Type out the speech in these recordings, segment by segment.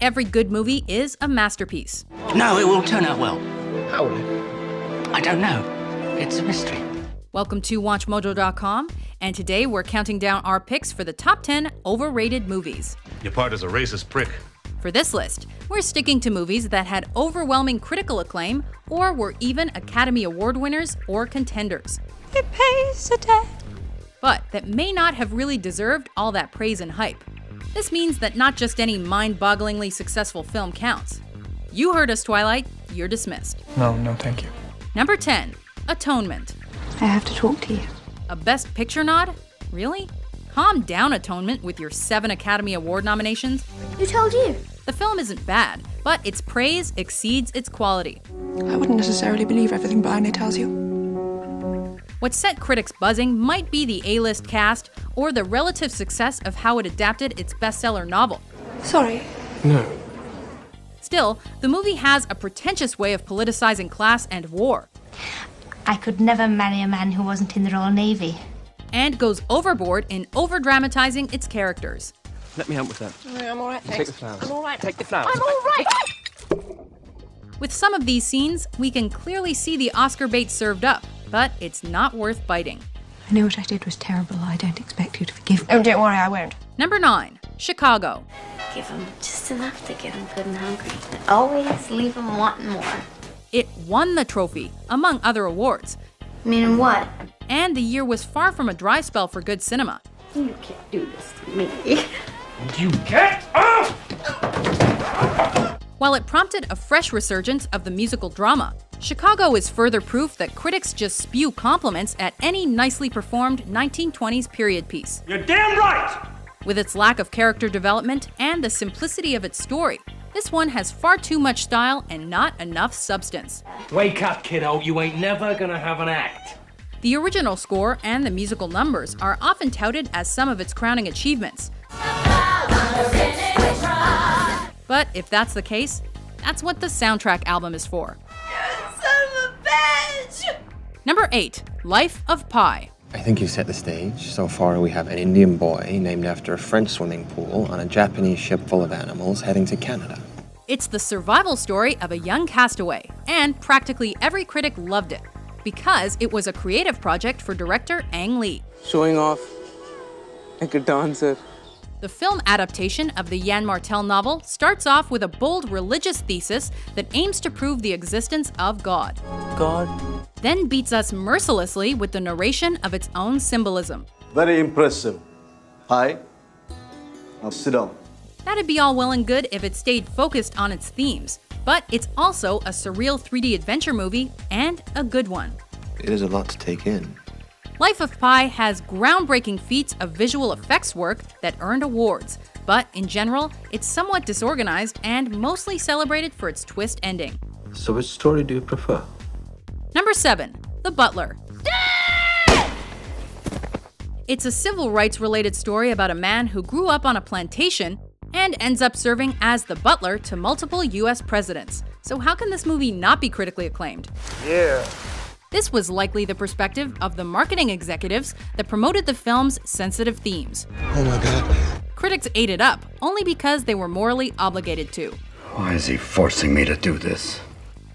every good movie is a masterpiece. No, it will turn out well. How will it? I don't know. It's a mystery. Welcome to WatchMojo.com, and today we're counting down our picks for the top 10 overrated movies. Your part is a racist prick. For this list, we're sticking to movies that had overwhelming critical acclaim or were even Academy Award winners or contenders. It pays a debt. But that may not have really deserved all that praise and hype. This means that not just any mind-bogglingly successful film counts. You heard us, Twilight. You're dismissed. No, thank you. Number 10, Atonement. I have to talk to you. A Best Picture nod? Really? Calm down, Atonement, with your 7 Academy Award nominations. Who told you? The film isn't bad, but its praise exceeds its quality. I wouldn't necessarily believe everything Bryony tells you. What set critics buzzing might be the A-list cast or the relative success of how it adapted its bestseller novel. Sorry. No. Still, the movie has a pretentious way of politicizing class and war. I could never marry a man who wasn't in the Royal Navy. And goes overboard in over-dramatizing its characters. Let me help with that. No, I'm all right, thanks. Take the flowers. I'm all right. Take the flowers. I'm all right! With some of these scenes, we can clearly see the Oscar bait served up, but it's not worth biting. I know what I did was terrible. I don't expect you to forgive me. Oh, don't worry, I won't. Number 9, Chicago. Give them just enough to get them good and hungry. And always leave them wanting more. It won the trophy, among other awards. Meaning what? And the year was far from a dry spell for good cinema. You can't do this to me. You get off! While it prompted a fresh resurgence of the musical drama, Chicago is further proof that critics just spew compliments at any nicely performed 1920s period piece. You're damn right! With its lack of character development and the simplicity of its story, this one has far too much style and not enough substance. Wake up, kiddo, you ain't never gonna have an act. The original score and the musical numbers are often touted as some of its crowning achievements. But if that's the case, that's what the soundtrack album is for. You son of a bitch! Number 8, Life of Pi. I think you've set the stage. So far, we have an Indian boy named after a French swimming pool on a Japanese ship full of animals heading to Canada. It's the survival story of a young castaway, and practically every critic loved it because it was a creative project for director Ang Lee. Showing off like a dancer. The film adaptation of the Yann Martel novel starts off with a bold religious thesis that aims to prove the existence of God. God. Then beats us mercilessly with the narration of its own symbolism. Very impressive. Hi. Now sit down. That'd be all well and good if it stayed focused on its themes, but it's also a surreal 3D adventure movie and a good one. It is a lot to take in. Life of Pi has groundbreaking feats of visual effects work that earned awards, but in general, it's somewhat disorganized and mostly celebrated for its twist ending. So which story do you prefer? Number 7, The Butler. It's a civil rights-related story about a man who grew up on a plantation and ends up serving as the butler to multiple US presidents. So how can this movie not be critically acclaimed? Yeah. This was likely the perspective of the marketing executives that promoted the film's sensitive themes. Oh my God. Critics ate it up, only because they were morally obligated to. Why is he forcing me to do this?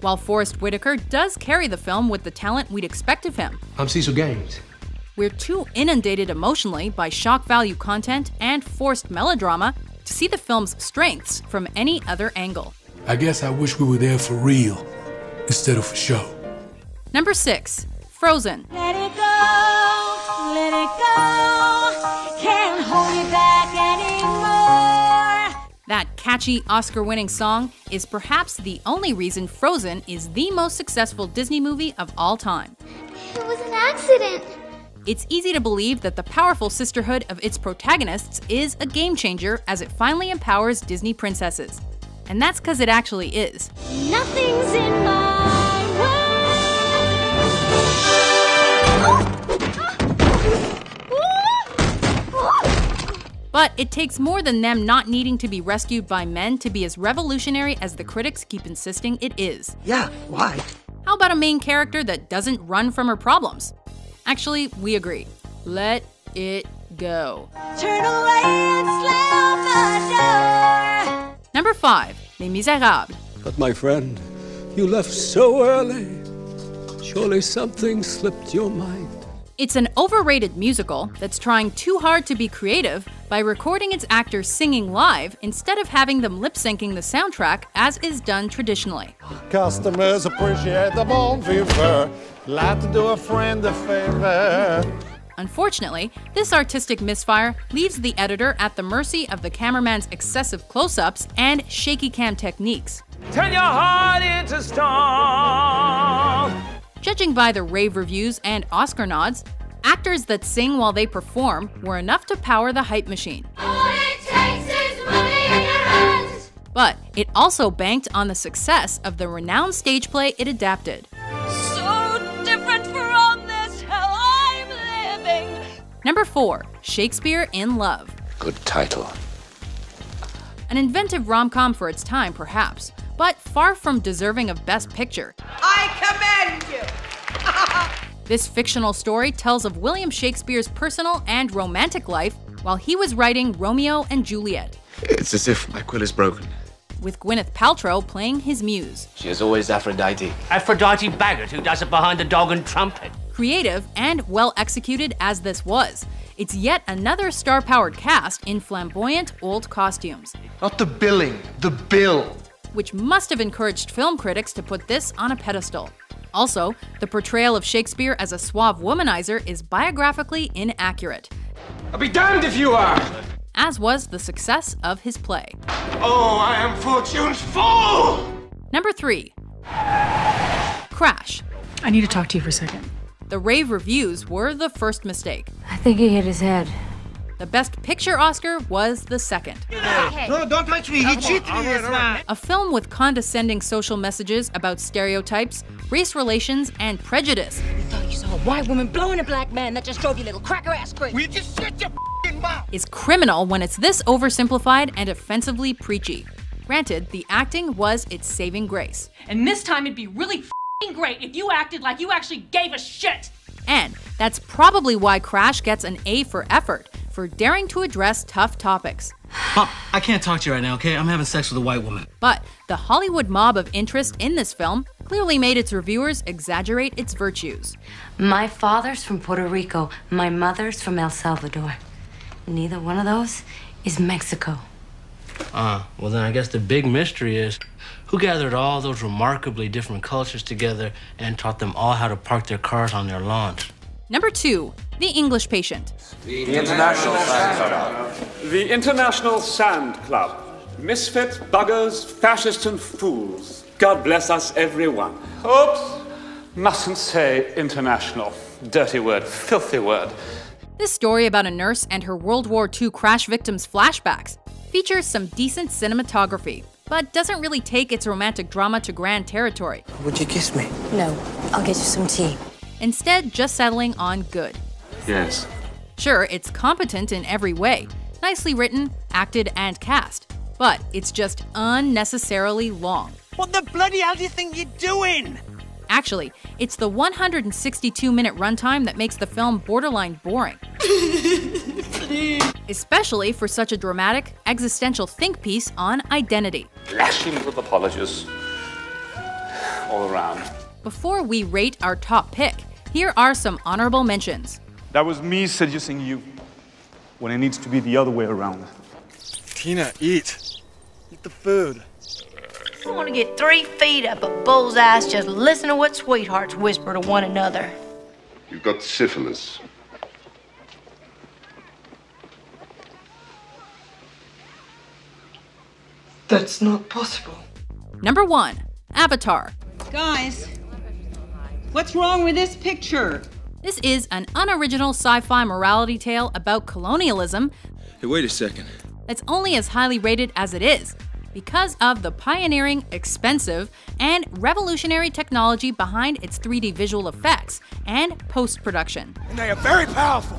While Forrest Whitaker does carry the film with the talent we'd expect of him. I'm Cecil Gaines. We're too inundated emotionally by shock value content and forced melodrama to see the film's strengths from any other angle. I guess I wish we were there for real instead of for show. Number 6, Frozen. Let it go, let it go, can't hold you back anymore. That catchy Oscar-winning song is perhaps the only reason Frozen is the most successful Disney movie of all time. It was an accident. It's easy to believe that the powerful sisterhood of its protagonists is a game changer as it finally empowers Disney princesses. And that's because it actually is. Nothing's in my way. But it takes more than them not needing to be rescued by men to be as revolutionary as the critics keep insisting it is. Yeah, why? How about a main character that doesn't run from her problems? Actually, we agree. Let it go. Turn away and slam the door. Number 5, Les Misérables. But my friend, you left so early. Surely something slipped your mind. It's an overrated musical that's trying too hard to be creative by recording its actors singing live instead of having them lip-syncing the soundtrack as is done traditionally. Customers appreciate the bon vivre. Like to do a friend a favor. Unfortunately, this artistic misfire leaves the editor at the mercy of the cameraman's excessive close-ups and shaky cam techniques. Turn your heart into stone. Judging by the rave reviews and Oscar nods, actors that sing while they perform were enough to power the hype machine. All it takes is money in your hands. But it also banked on the success of the renowned stage play it adapted. So different from this hell I'm living. Number 4, Shakespeare in Love. Good title. An inventive rom-com for its time, perhaps, but far from deserving of Best Picture. I commend you! This fictional story tells of William Shakespeare's personal and romantic life while he was writing Romeo and Juliet. It's as if my quill is broken. With Gwyneth Paltrow playing his muse. She is always Aphrodite. Aphrodite Baggett, who does it behind the dog and trumpet. Creative and well-executed as this was, it's yet another star-powered cast in flamboyant old costumes. Not the billing, the bill. Which must have encouraged film critics to put this on a pedestal. Also, the portrayal of Shakespeare as a suave womanizer is biographically inaccurate. I'll be damned if you are! As was the success of his play. Oh, I am Fortune's fool! Number 3, Crash. I need to talk to you for a second. The rave reviews were the first mistake. I think he hit his head. The Best Picture Oscar was the second. Okay. No, don't touch me, he cheated me. A film with condescending social messages about stereotypes, race relations, and prejudice. We thought you saw a white woman blowing a black man that just drove your little cracker ass crazy. Will you just shut your f***ing mouth? Is criminal when it's this oversimplified and offensively preachy. Granted, the acting was its saving grace. And this time it'd be really f***ing great if you acted like you actually gave a shit. And that's probably why Crash gets an A for effort. For daring to address tough topics. Pop, I can't talk to you right now, okay? I'm having sex with a white woman. But the Hollywood mob of interest in this film clearly made its reviewers exaggerate its virtues. My father's from Puerto Rico. My mother's from El Salvador. Neither one of those is Mexico. Well then I guess the big mystery is who gathered all those remarkably different cultures together and taught them all how to park their cars on their lawns. Number 2, The English Patient. The International Sand Club. Misfit, buggers, fascists and fools. God bless us everyone. Oops, mustn't say international. Dirty word, filthy word. This story about a nurse and her World War II crash victims' flashbacks features some decent cinematography, but doesn't really take its romantic drama to grand territory. Would you kiss me? No, I'll get you some tea. Instead, just settling on good. Yes. Sure, it's competent in every way. Nicely written, acted, and cast. But it's just unnecessarily long. What the bloody hell do you think you're doing? Actually, it's the 162-minute runtime that makes the film borderline boring. Please. Especially for such a dramatic, existential think piece on identity. Lashings of apologies all around. Before we rate our top pick, here are some honorable mentions. That was me seducing you, when it needs to be the other way around. Tina, eat. Eat the food. I want to get 3 feet up a bull's ass, just listen to what sweethearts whisper to one another. You've got syphilis. That's not possible. Number 1, Avatar. Guys, what's wrong with this picture? This is an unoriginal sci-fi morality tale about colonialism. Hey, wait a second. That's only as highly rated as it is because of the pioneering, expensive, and revolutionary technology behind its 3D visual effects and post-production. And they are very powerful.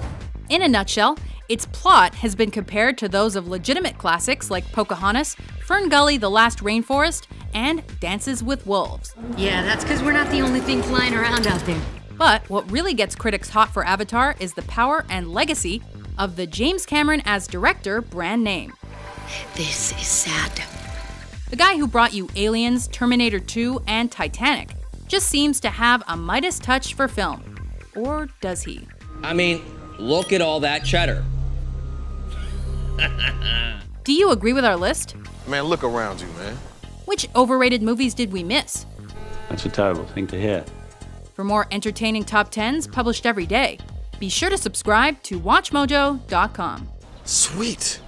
In a nutshell, its plot has been compared to those of legitimate classics like Pocahontas, Fern Gully: The Last Rainforest, and Dances with Wolves. Yeah, that's because we're not the only thing flying around out there. But what really gets critics hot for Avatar is the power and legacy of the James Cameron as director brand name. This is sad. The guy who brought you Aliens, Terminator 2, and Titanic just seems to have a Midas touch for film. Or does he? I mean, look at all that cheddar. Do you agree with our list? Man, look around you, man. Which overrated movies did we miss? That's a terrible thing to hear. For more entertaining top 10s published every day, be sure to subscribe to WatchMojo.com. Sweet.